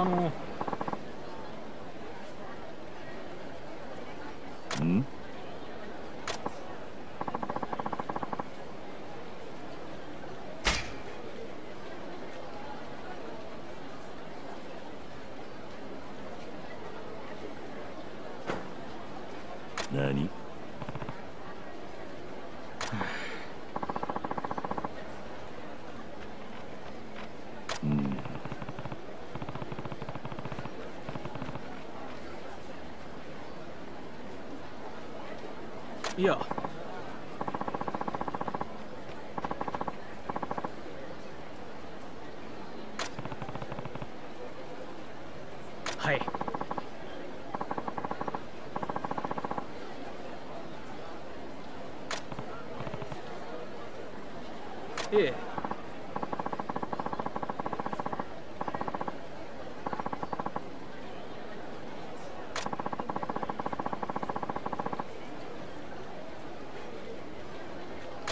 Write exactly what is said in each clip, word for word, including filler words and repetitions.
あのうん何いやはいええええ。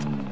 うん。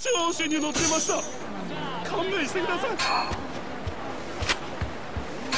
調子に乗ってました。勘弁してください。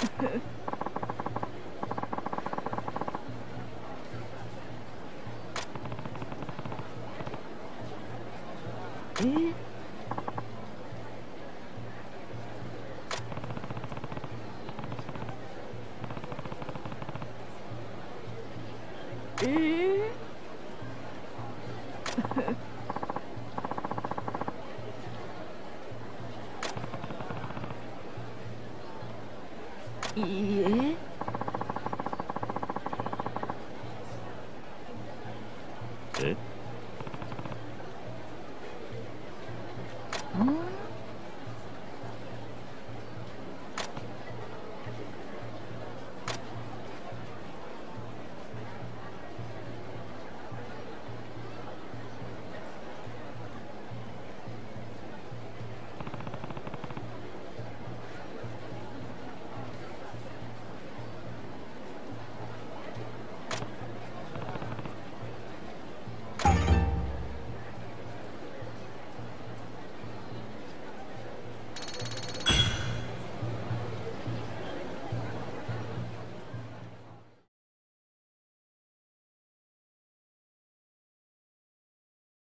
え? Yeah.